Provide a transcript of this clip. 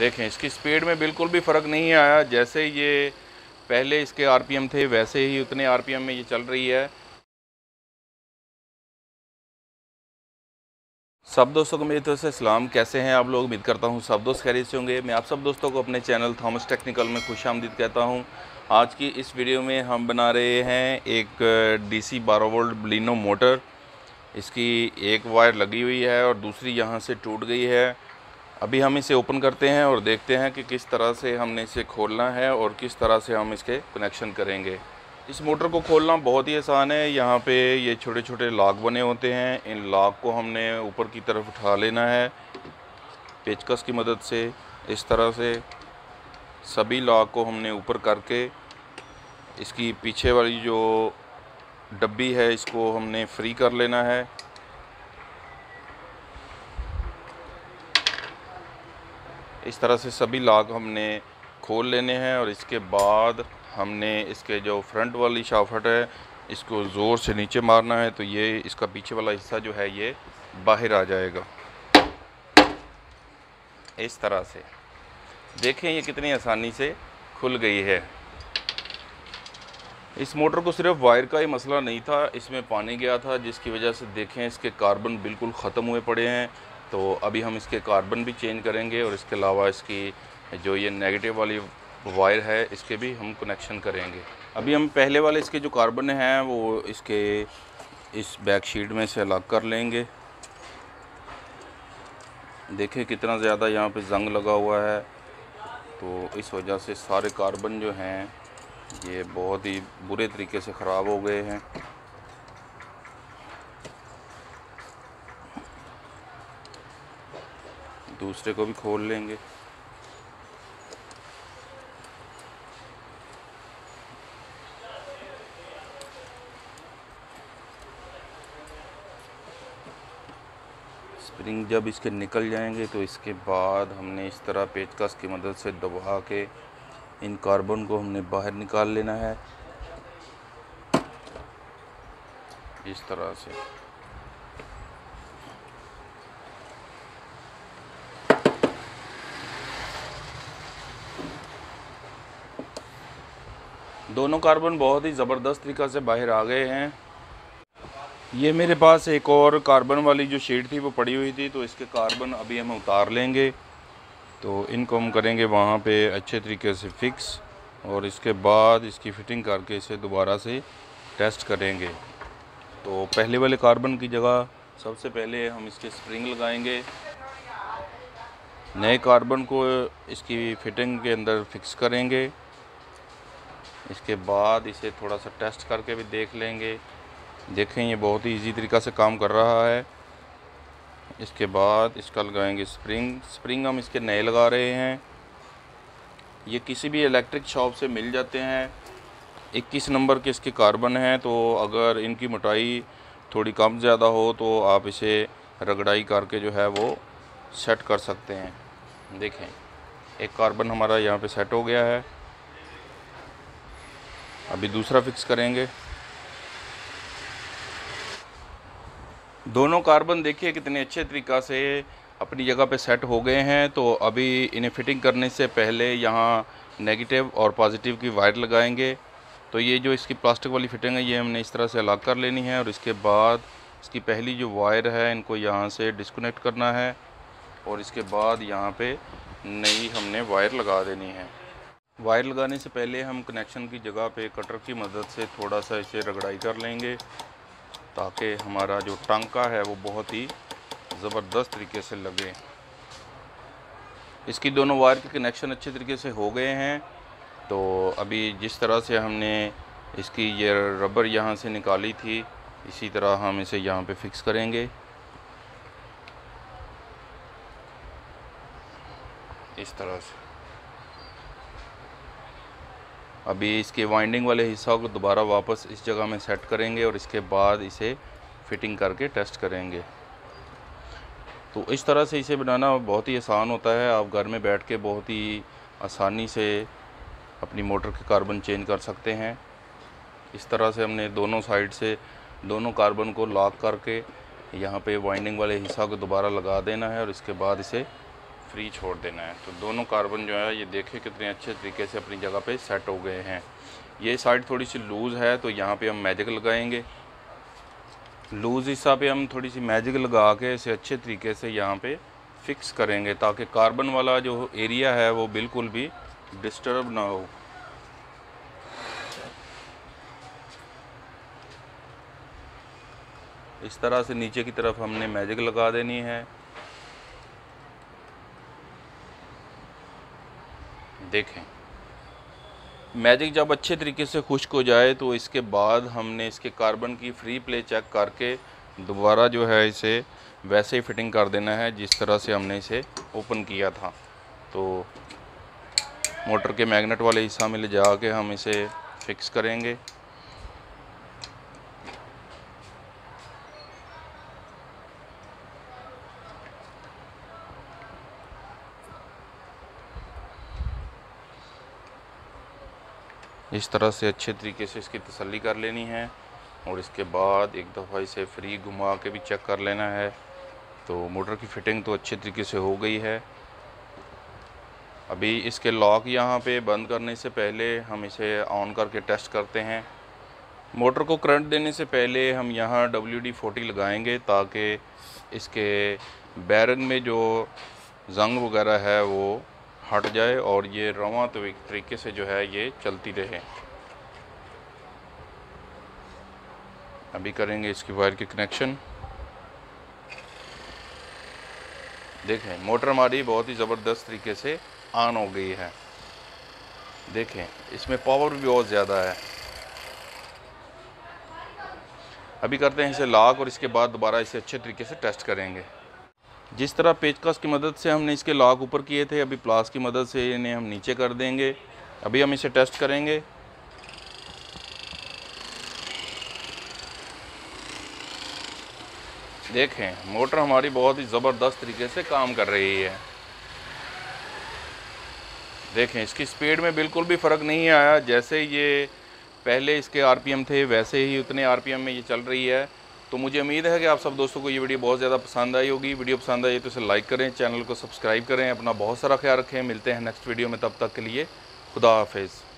देखें इसकी स्पीड में बिल्कुल भी फ़र्क नहीं आया। जैसे ये पहले इसके आरपीएम थे वैसे ही उतने आरपीएम में ये चल रही है। सब दोस्तों को मेरी तरफ से सलाम, कैसे हैं आप लोग? उम्मीद करता हूं सब दोस्त खैरियत से होंगे। मैं आप सब दोस्तों को अपने चैनल थॉमस टेक्निकल में खुशामदीद कहता हूं। आज की इस वीडियो में हम बना रहे हैं एक डीसी 12 वोल्ट बलिनो मोटर। इसकी एक वायर लगी हुई है और दूसरी यहाँ से टूट गई है। अभी हम इसे ओपन करते हैं और देखते हैं कि किस तरह से हमने इसे खोलना है और किस तरह से हम इसके कनेक्शन करेंगे। इस मोटर को खोलना बहुत ही आसान है। यहाँ पे ये छोटे छोटे लॉक बने होते हैं, इन लॉक को हमने ऊपर की तरफ उठा लेना है पेचकस की मदद से। इस तरह से सभी लॉक को हमने ऊपर करके इसकी पीछे वाली जो डब्बी है इसको हमने फ्री कर लेना है। इस तरह से सभी लॉक हमने खोल लेने हैं और इसके बाद हमने इसके जो फ्रंट वाली शाफ्ट है इसको ज़ोर से नीचे मारना है, तो ये इसका पीछे वाला हिस्सा जो है ये बाहर आ जाएगा। इस तरह से देखें ये कितनी आसानी से खुल गई है। इस मोटर को सिर्फ वायर का ही मसला नहीं था, इसमें पानी गया था जिसकी वजह से देखें इसके कार्बन बिल्कुल ख़त्म हुए पड़े हैं। तो अभी हम इसके कार्बन भी चेंज करेंगे और इसके अलावा इसकी जो ये नेगेटिव वाली वायर है इसके भी हम कनेक्शन करेंगे। अभी हम पहले वाले इसके जो कार्बन हैं वो इसके इस बैक शीट में से अलग कर लेंगे। देखें कितना ज़्यादा यहाँ पे जंग लगा हुआ है, तो इस वजह से सारे कार्बन जो हैं ये बहुत ही बुरे तरीके से ख़राब हो गए हैं। दूसरे को भी खोल लेंगे। स्प्रिंग जब इसके निकल जाएंगे तो इसके बाद हमने इस तरह पेचकस की मदद से दबा के इन कार्बन को हमने बाहर निकाल लेना है। इस तरह से दोनों कार्बन बहुत ही ज़बरदस्त तरीक़ा से बाहर आ गए हैं। ये मेरे पास एक और कार्बन वाली जो शीट थी वो पड़ी हुई थी, तो इसके कार्बन अभी हम उतार लेंगे। तो इनको हम करेंगे वहाँ पे अच्छे तरीके से फ़िक्स और इसके बाद इसकी फ़िटिंग करके इसे दोबारा से टेस्ट करेंगे। तो पहले वाले कार्बन की जगह सबसे पहले हम इसके स्प्रिंग लगाएंगे, नए कार्बन को इसकी फ़िटिंग के अंदर फ़िक्स करेंगे। इसके बाद इसे थोड़ा सा टेस्ट करके भी देख लेंगे। देखें ये बहुत ही इजी तरीक़ा से काम कर रहा है। इसके बाद इसका लगाएंगे स्प्रिंग हम इसके नए लगा रहे हैं। ये किसी भी इलेक्ट्रिक शॉप से मिल जाते हैं। 21 नंबर के इसके कार्बन हैं, तो अगर इनकी मोटाई थोड़ी कम ज़्यादा हो तो आप इसे रगड़ाई करके जो है वो सेट कर सकते हैं। देखें एक कार्बन हमारा यहाँ पे सेट हो गया है। अभी दूसरा फिक्स करेंगे। दोनों कार्बन देखिए कितने अच्छे तरीक़ा से अपनी जगह पे सेट हो गए हैं। तो अभी इन्हें फिटिंग करने से पहले यहाँ नेगेटिव और पॉजिटिव की वायर लगाएंगे। तो ये जो इसकी प्लास्टिक वाली फ़िटिंग है ये हमने इस तरह से अलग कर लेनी है और इसके बाद इसकी पहली जो वायर है इनको यहाँ से डिस्कनेक्ट करना है और इसके बाद यहाँ पे नई हमने वायर लगा देनी है। वायर लगाने से पहले हम कनेक्शन की जगह पे कटर की मदद से थोड़ा सा इसे रगड़ाई कर लेंगे ताकि हमारा जो टांका है वो बहुत ही ज़बरदस्त तरीके से लगे। इसकी दोनों वायर के कनेक्शन अच्छे तरीके से हो गए हैं। तो अभी जिस तरह से हमने इसकी ये रबर यहाँ से निकाली थी इसी तरह हम इसे यहाँ पे फिक्स करेंगे। इस तरह से अभी इसके वाइंडिंग वाले हिस्सा को दोबारा वापस इस जगह में सेट करेंगे और इसके बाद इसे फिटिंग करके टेस्ट करेंगे। तो इस तरह से इसे बनाना बहुत ही आसान होता है। आप घर में बैठ के बहुत ही आसानी से अपनी मोटर के कार्बन चेंज कर सकते हैं। इस तरह से हमने दोनों साइड से दोनों कार्बन को लॉक करके यहाँ पे वाइंडिंग वाले हिस्सा को दोबारा लगा देना है और इसके बाद इसे फ्री छोड़ देना है। तो दोनों कार्बन जो है ये देखिए कितने अच्छे तरीके से अपनी जगह पे सेट हो गए हैं। ये साइड थोड़ी सी लूज़ है तो यहाँ पे हम मैजिक लगाएंगे। लूज़ हिस्सा पे हम थोड़ी सी मैजिक लगा के इसे अच्छे तरीके से यहाँ पे फ़िक्स करेंगे ताकि कार्बन वाला जो एरिया है वो बिल्कुल भी डिस्टर्ब ना हो। इस तरह से नीचे की तरफ हमने मैजिक लगा देनी है। देखें मैजिक जब अच्छे तरीके से खुश्क हो जाए तो इसके बाद हमने इसके कार्बन की फ्री प्ले चेक करके दोबारा जो है इसे वैसे ही फिटिंग कर देना है जिस तरह से हमने इसे ओपन किया था। तो मोटर के मैग्नेट वाले हिस्सा में ले जा के हम इसे फिक्स करेंगे। इस तरह से अच्छे तरीके से इसकी तसल्ली कर लेनी है और इसके बाद एक दफ़ा इसे फ्री घुमा के भी चेक कर लेना है। तो मोटर की फिटिंग तो अच्छे तरीके से हो गई है। अभी इसके लॉक यहाँ पे बंद करने से पहले हम इसे ऑन करके टेस्ट करते हैं। मोटर को करंट देने से पहले हम यहाँ डब्ल्यूडी40 लगाएंगे ताकि इसके बैरन में जो जंग वगैरह है वो हट जाए और ये रवां तो एक तरीके से जो है ये चलती रहे। अभी करेंगे इसकी वायर की कनेक्शन। देखें मोटर हमारी बहुत ही ज़बरदस्त तरीके से ऑन हो गई है। देखें इसमें पावर भी बहुत ज़्यादा है। अभी करते हैं इसे लॉक और इसके बाद दोबारा इसे अच्छे तरीके से टेस्ट करेंगे। जिस तरह पेचकस की मदद से हमने इसके लॉक ऊपर किए थे अभी प्लास की मदद से इन्हें हम नीचे कर देंगे। अभी हम इसे टेस्ट करेंगे। देखें मोटर हमारी बहुत ही ज़बरदस्त तरीके से काम कर रही है। देखें इसकी स्पीड में बिल्कुल भी फ़र्क नहीं आया। जैसे ये पहले इसके आरपीएम थे वैसे ही उतने आरपीएम में ये चल रही है। तो मुझे उम्मीद है कि आप सब दोस्तों को ये वीडियो बहुत ज़्यादा पसंद आई होगी। वीडियो पसंद आई तो इसे लाइक करें, चैनल को सब्सक्राइब करें। अपना बहुत सारा ख्याल रखें। मिलते हैं नेक्स्ट वीडियो में, तब तक के लिए खुदा हाफिज़।